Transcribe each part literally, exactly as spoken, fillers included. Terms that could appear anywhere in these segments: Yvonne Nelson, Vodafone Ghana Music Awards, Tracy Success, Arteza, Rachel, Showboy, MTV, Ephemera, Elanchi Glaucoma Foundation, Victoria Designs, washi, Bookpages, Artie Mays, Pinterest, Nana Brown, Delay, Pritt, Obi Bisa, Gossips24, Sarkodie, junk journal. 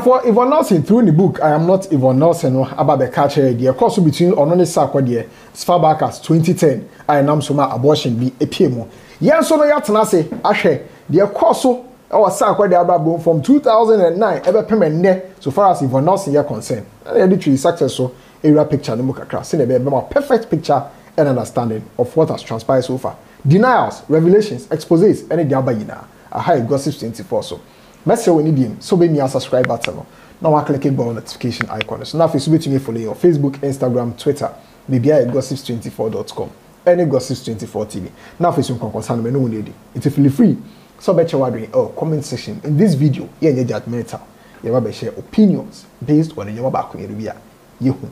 for Yvonne Nelson through the book, I am not Yvonne Nelson about the catcher. The course between Onone Sarkodie as far back as twenty ten. I am so my abortion be a P M O. Yes, so no yatana say, Ashe, the course our Sarkodie from two thousand nine ever permanent so far as Yvonne Nelson are concerned. And literally successful area picture in the book across in a perfect picture and understanding of what has transpired so far. Denials, revelations, exposes, and the other yina. A high gossips twenty-four so. Let's say we need him, so be near subscribe button. Now I click on notification icon. So now if you to me follow your Facebook, Instagram, Twitter, maybe at gossips twenty-four dot com, any gossips twenty-four T V. Now if you can concern me, no lady, it's feel free. So bet you are doing oh comment section in this video. Yeah, you judgmental. You have share opinions based on your back when you you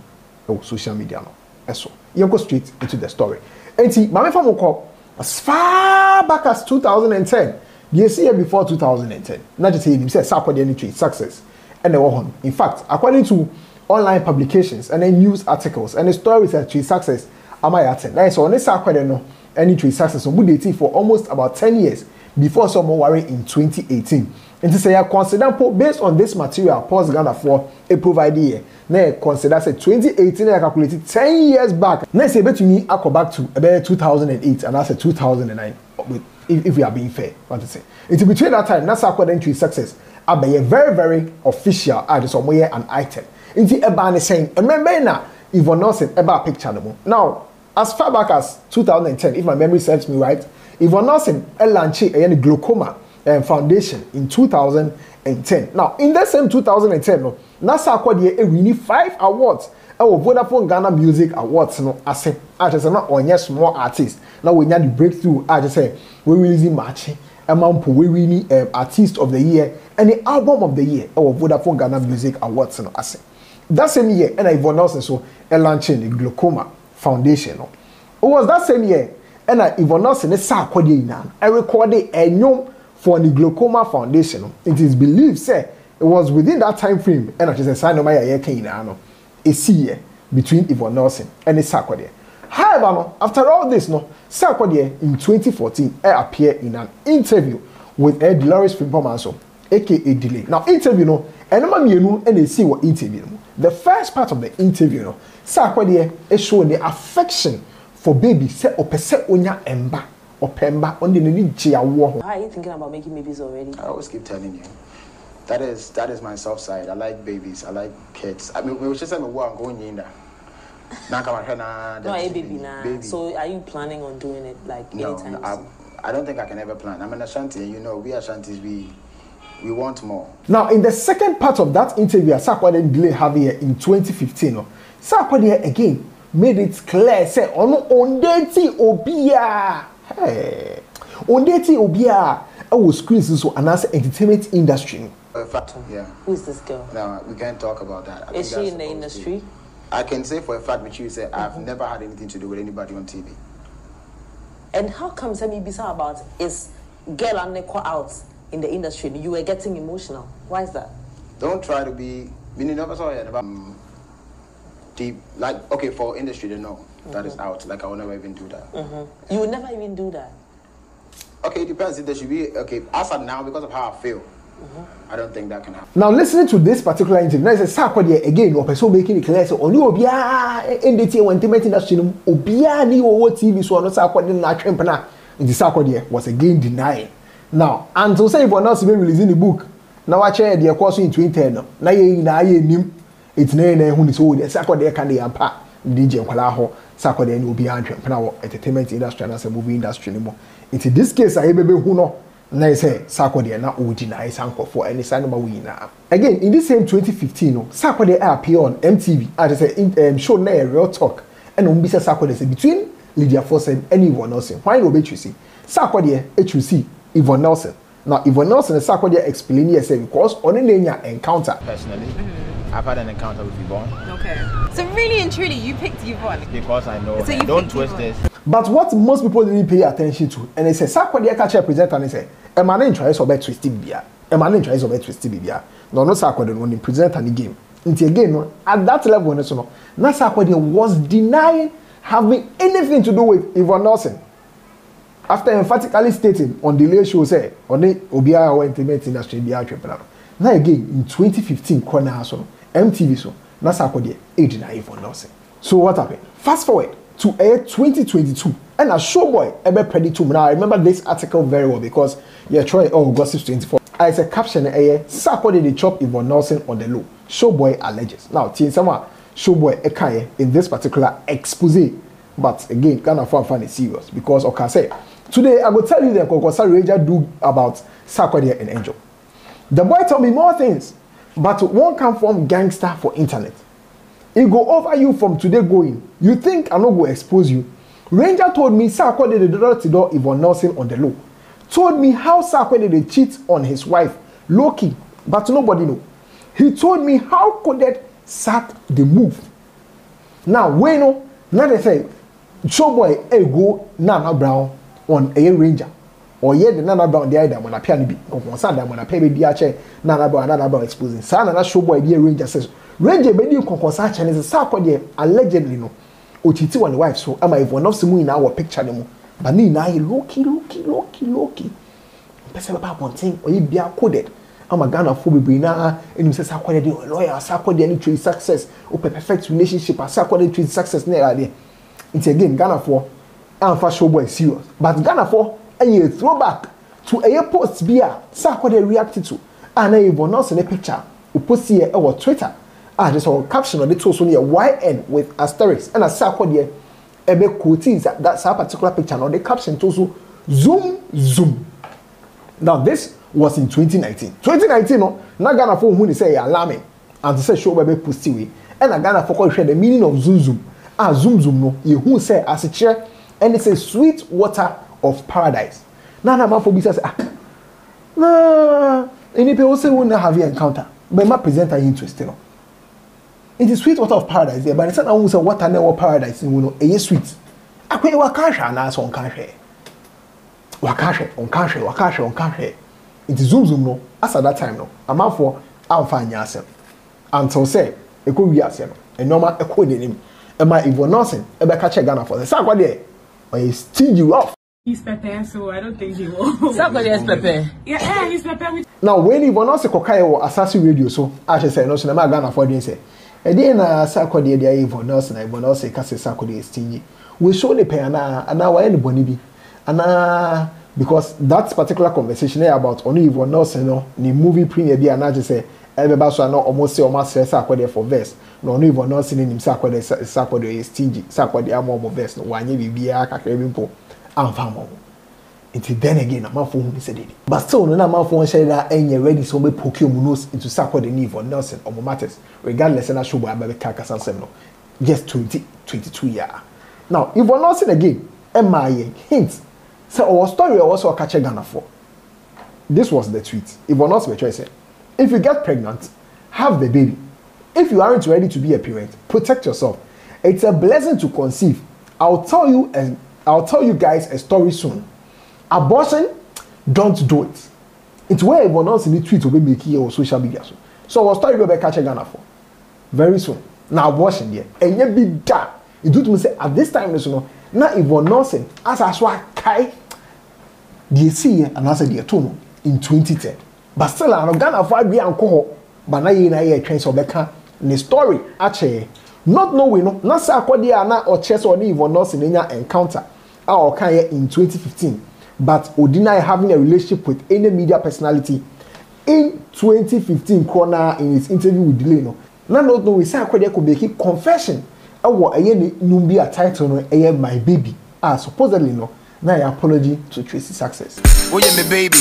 oh social media now. So you go straight into the story. And see, my family call as far back as two thousand ten. You see, before two thousand ten, not just saying himself, Sarkodie success, and the one. In fact, according to online publications and then news articles and the stories that Tracy Success, am I attend? Now, so on this Sarkodie no any Tracy Success, so we dating for almost about ten years before someone worry in twenty eighteen. And to say, I consider based on this material, pause Ghana for a provider. Now, consider say twenty eighteen, I calculated ten years back. Now, say, bet me, I go back to about two thousand eight and I said two thousand nine. With If, if we are being fair, want to say it's between that time that's according to success. I be a very, very official artist or more an item. It's a saying, remember now, Yvonne Nelson about picture. Now, as far back as two thousand ten, if my memory serves me right, Yvonne Nelson Elanchi Elanchi Glaucoma Foundation in two thousand ten. Now, in the same two thousand ten, no, NASA Sarkodie winning five awards. Our Vodafone Ghana Music Awards no as artists are not on your small artists. Now we need the breakthrough. I just say we releasing match amount we winning um, artist of the year and the album of the year. Our Vodafone Ghana Music Awards no as that same year and Yvonne Nelson so launching the Glaucoma Foundation. No. It was that same year and Yvonne Nelson Sarkodie na I recorded a new for the Glaucoma Foundation. No. It is believed say it was within that time frame and I just say sign of my year can no. A year between Yvonne Nelson and Sarkodie. However, no, after all this, no, Sarkodie in twenty fourteen appeared in an interview with a Delay from aka Delay. Now, interview no, and and they see what interview. No. The first part of the interview, no, Sarkodie is showing the affection for baby. Say or perse onya emba or pemba on the nijiya war. Are you thinking about making babies already? I always keep telling you. That is that is my soft side. I like babies. I like kids. I mean, we were just saying, "Wow, I'm going in there." Now come on, nah. No, a baby, nah. Baby. So, are you planning on doing it like no, anytime no, soon? I, I don't think I can ever plan. I'm an Ashanti, and you know, we Ashantis, we we want more. Now, in the second part of that interview, Sarkodie Delay Javier in twenty fifteen, Sarkodie again made it clear, said, "Ono ondeti obia, hey, ondeti obia." I will screen this so announce entertainment industry. Fact, yeah. Who is this girl? No, we can't talk about that. I is she in the industry? I can say for a fact with you, say mm -hmm. I've never had anything to do with anybody on T V. And how come Sammy Bisa about is girl and Neko out in the industry? You were getting emotional. Why is that? Don't try to be. Meaning, never saw it about deep. Like okay, for industry, they know mm -hmm. that is out. Like I will never even do that. Mm -hmm. You will never even do that. Okay, it depends if there should be okay. As of now, because of how I feel. Mm-hmm. I don't think that can happen. Now, listening to this particular interview, now it's a Sarkodie again, or person making it clear, so only Obia in the T V entertainment industry, Obia ni owo T V, so no Sarkodie na trump na. And the Sarkodie was again denying. Now, and to say Yvonne Nelson been releasing the book, now I share the course in twenty ten. Now ye na ye nim, it's na na who is old. Sarkodie can dey ampa D J nkwala ho. Sarkodie ni Obia trump na wo entertainment industry and as a movie industry anymore. Into this case, I be who no. Now say Sarkodie na odina sanko for any sign we na. Again, in this same twenty fifteen, Sarkodie appeared on M T V. I just say um, show na a real talk. And um, Mister Sarkodie say between Lydia Force and Yvonne Nelson. Why no be Tracy? Sarkodie H U C Yvonne Nelson. Now Yvonne Nelson and Sarkodie explain here say because only nanya encounter. Personally, mm-hmm. I've had an encounter with Yvonne. Okay. So really and truly, you picked Yvonne. Because I know. So you don't twist Yvonne. This. But what most people didn't pay attention to, and they say Sarkodie catcher present and they say, "Am I not interested about twisting beer? Am I not interested about twisting beer?" No, no Sarkodie when they present any game. Until again, no, at that level, no, so no, Sarkodie was denying having anything to do with Yvonne Nelson. After emphatically stating on the Delay show, say, "On the Obia or entertainment industry, be entrepreneur." Now again, in twenty fifteen, corner so M T V so na Sarkodie age na Yvonne Nelson. So what happened? Fast forward to air twenty twenty-two, and a Showboy ever predicted. Now I remember this article very well because yeah, try on gossips twenty-four. As a caption, air Sarkodie they chop Yvonne Nelson on the low. Showboy alleges. Now, T someone Showboy ekaye in this particular expose, but again, kind of find it serious because okay, say today I will tell you the Kokosa Ranger do about Sarkodie and Angel. The boy tell me more things, but one can form gangster for internet. It go over you from today going. You think I no go expose you? Ranger told me Sarkodie the door to door Yvonne Nelson on the low. Told me how Sarkodie they cheat on his wife, low-key, but nobody know. He told me how coded sack the move. Now we know now they say Showboy a go Nana Brown on a Ranger. Or yet the Nana Brown the idea when I piano be concerned when I pay the D H A Nana Brown Nana Brown exposing. So Nana Showboy the Ranger says Ranger be doing concerned Chinese Sarkodie allegedly no. Ochiti one wife so am I Yvonne Nelson in our picture no. But me now he low-key, low-key, low-key, low-key. Person about one thing or he be coded. I'm a Ghana phobia now, and you say Sarkodie the lawyer, Sarkodie and Tracy Success, or perfect relationship, Sarkodie Tracy Success near there. It's again Ghana for and for Showboy serious, but Ghana for a throwback to a post beer Sarkodie reacted to, and I even announced in a picture. We post here our Twitter. Ah, this our caption on the toast on here Y N with asterisk, and a Sarkodie ebe quotes that that's our particular picture. Now the caption also zoom zoom. Now this was in twenty nineteen. twenty nineteen, no, na Ghana for who they say alarming and to say Showboy post away. And I Ghana for share the meaning of zoom zoom. Ah, zoom zoom no, you who say as a chair and it's a sweet water of paradise. Now that man for be says ah, nah, any people say we not have your encounter, but my presenter interesting. It is sweet water of paradise. There, but it's not only say water never paradise. You know, it is sweet. I can't wakasha na so on kasha. Wakasha on kasha wakasha on kasha. It is zoom zoom no. As at that time no, a man for alpha nyasem. Until say, it could be asem. A normal equal name. A man Yvonne Nelson. A be catch Ghana for the Sarkodie. Or he steal you off. He's prepared, so I don't think he will. Sarkodie is prepared. Yeah, yeah, he's prepared. With now when Yvonne Nelson kokai or assassin radio, so I should say no. So na man Ghana for doing say. And then uh Sarkodie dia Yvonne Nelson. Yvonne Nelson cast Sarkodie stingy. We show the pay na na why anybody be ana. Because that particular conversation about only Yvonne Nelson, no, the movie premiere, the analogy say everybody should know almost say almost say Sarkodie for verse. No, only Yvonne Nelson in him Sarkodie Sarkodie is stingy. Sarkodie am more verse. No, why you be a kakrebi po? I'm famo. Until then again, I'm not for whom he said it. But still, no, I'm not for share that any ready so we poke your nose into Sarkodie Yvonne Nelson or matters regardless. And I show by my kakasam semno. Just twenty twenty two year. Now Yvonne Nelson again. Emma hints. So our story also catch Ghana for. This was the tweet. Yvonne Nelson said, if you get pregnant, have the baby. If you aren't ready to be a parent, protect yourself. It's a blessing to conceive. I'll tell you and I'll tell you guys a story soon. Abortion, don't do it. It's where Yvonne Nelson in the tweet will be making your social media. So our story will catch Ghana for very soon. Now abortion there. And you be that. You do to say at this time, you know. Now Yvonne Nelson as I swear Kai they see and answer the tono in twenty ten. But still I don't gonna fight be alcohol, but now you know train so back in the story actually not knowing no not Sarkodie na or chess or Yvonne Nelson encounter our Kanye in twenty fifteen, but or deny having a relationship with any media personality in twenty fifteen corner in his interview with Delay no. Now not knowing Sarkodie could make a confession. I want a Numbia title on my baby. Ah, supposedly no. Now your apology to Tracy Success. Oh yeah, my baby.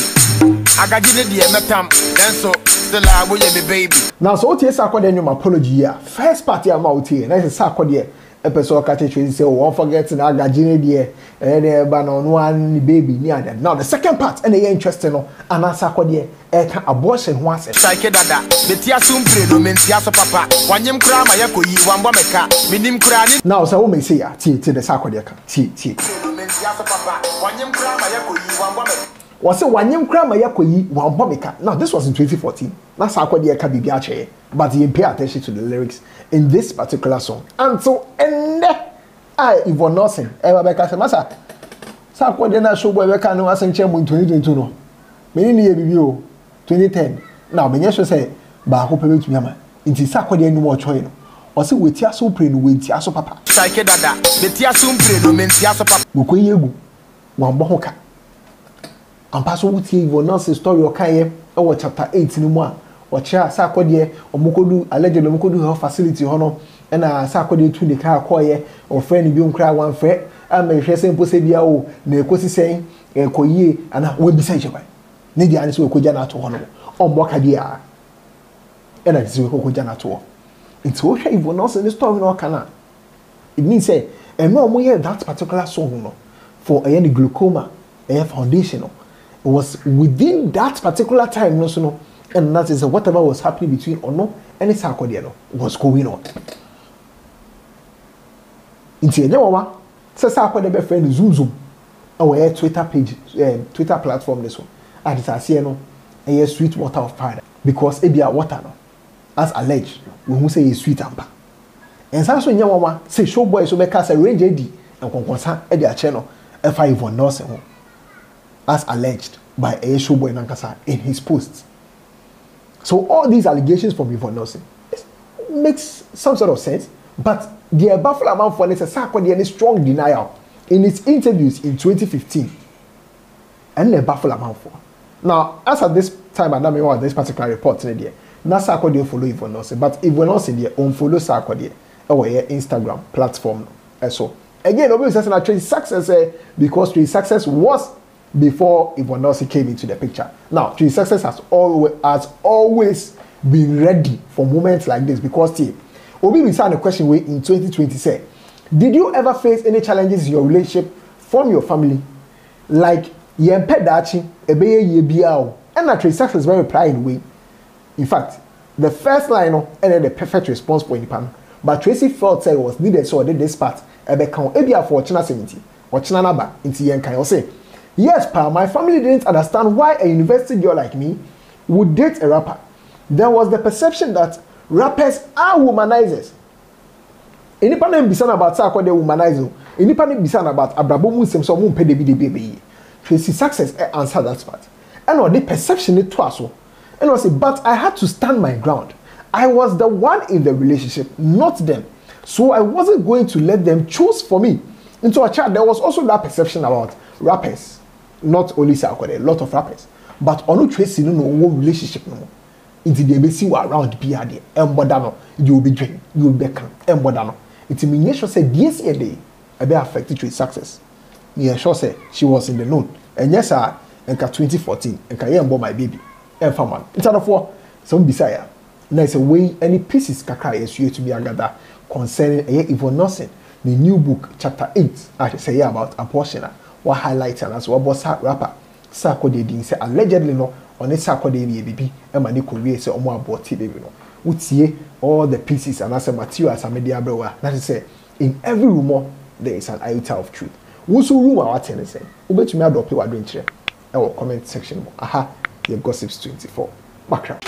I got you the M F M. Then so the lab will be baby. Now so O T Sarkodie my apology yeah. First party I'm out here. Now it's Sarkodie. A person catch Tracy say, oh, forget that I got you the and ban on one baby near them. Now the second part and they interesting no. And now Sarkodie can abortion once. Psyche dada. The tia soon predominant so papa. One yam crama yako yi one bomeka. Minim crani. Now so may say T to the Sarkodie. T T papa. One yam crama yako yi one bomeka. Was a one yam crama yako yi one bomeka. Now this was in twenty fourteen. Now Sarkodie can be biache. But he didn't pay attention to the lyrics in this particular song. And so and I Yvonne Nelson ever became Massa. Sarkodie na Showboy we can no asenche mu twenty twenty-two no. Many year bibi o twenty ten Now, many should say, but I hope you meet me, man. It is Sarkodie no more choice. Or say, we tear so pretty, we tear so papa. Psychedada, we tear so pretty, we tear so papa. We go yegu, one bahoka. And pass over to Yvonne Nelson story or Kaye or chapter eight in the one. Or chair Sarkodie or Mokodu allegedly Mokodu her facility honor and a Sarkodie to the car choir or friend being cry one fret. I may share simple say be oh, Nekosi saying, a coye and I will be sent away. Needy answer Kojana to honor or Bokadia and I see Kojana to. It's all shame for nonsense in the story or canna. It means say, and no more hear that particular song for a glaucoma, a foundational. It was within that particular time, no, so no. And that is whatever was happening between Ono and Sarkodie was going on. In Tienyawa, Sarkodie be friend Zoom Zoom, our Twitter page, uh, Twitter platform this one. And it's a C N O, and it's sweet water of paradise because it be a water no, as alleged. We who say it's sweet amber. And Sanso Nyawa say Showboy so make us a range J D and concern at their channel and five one Nelson, as alleged by a Showboy Nankasa in his posts. So all these allegations from Yvonne Nelson makes some sort of sense, but the above amount for this Sarkodie strong denial in its interviews in twenty fifteen, and the above amount for. Now, as at this time, I don't know this particular report in there. Now Sarkodie follow Yvonne Nelson, but Yvonne Nelson there unfollow Sarkodie over your Instagram platform. So again, nobody says that Tracy Success because Tracy Success was before Yvonne Nelson came into the picture. Now, Tracy Success has always has always been ready for moments like this because see, Obi Bisa the question way in twenty twenty said, did you ever face any challenges in your relationship from your family? Like Yempedachi, Ebeye Yebiao, and that Tracy Success very replying way. In fact, the first line and then the perfect response for Japan. But Tracy felt it was needed, so I did this part. Ebe count Ebia for China seventy or China number into Yen can say. Yes, pa, my family didn't understand why a university girl like me would date a rapper. There was the perception that rappers are womanizers. Inipane bisan about Sarkodie womanizer. Inipane bisan about Abrabo Musem so won't pay the baby. Tracy Success answered that part. And on the perception it was so. And I said, but I had to stand my ground. I was the one in the relationship, not them. So I wasn't going to let them choose for me. Into a chat, there was also that perception about rappers. Not only Sarkodie, a lot of rappers, but onu Tracy no no relationship no more. Into the embassy around be there, embodano you will be doing, you will be can embodano. Into me, yes, she said yes, a day I be affected Tracy Success. Yes, she said she was in the loan, and yes, I and twenty fourteen and can embo my baby and family. Instead of what some desire, now it's a way any pieces kakra is you to be agada concerning a Yvonne Nelson. The new book, chapter eight, I say about abortion. What highlights and as well, boss rapper Sarkodie didn't say allegedly no on a Sarkodie baby and my career say more about baby no. Would see all the pieces and as a material as a media brewer. That is say in every rumor there is an iota of truth. What's rumor our tennis? Who bet you may drop your drink here? Our comment section. Aha, your gossips twenty-four. Background.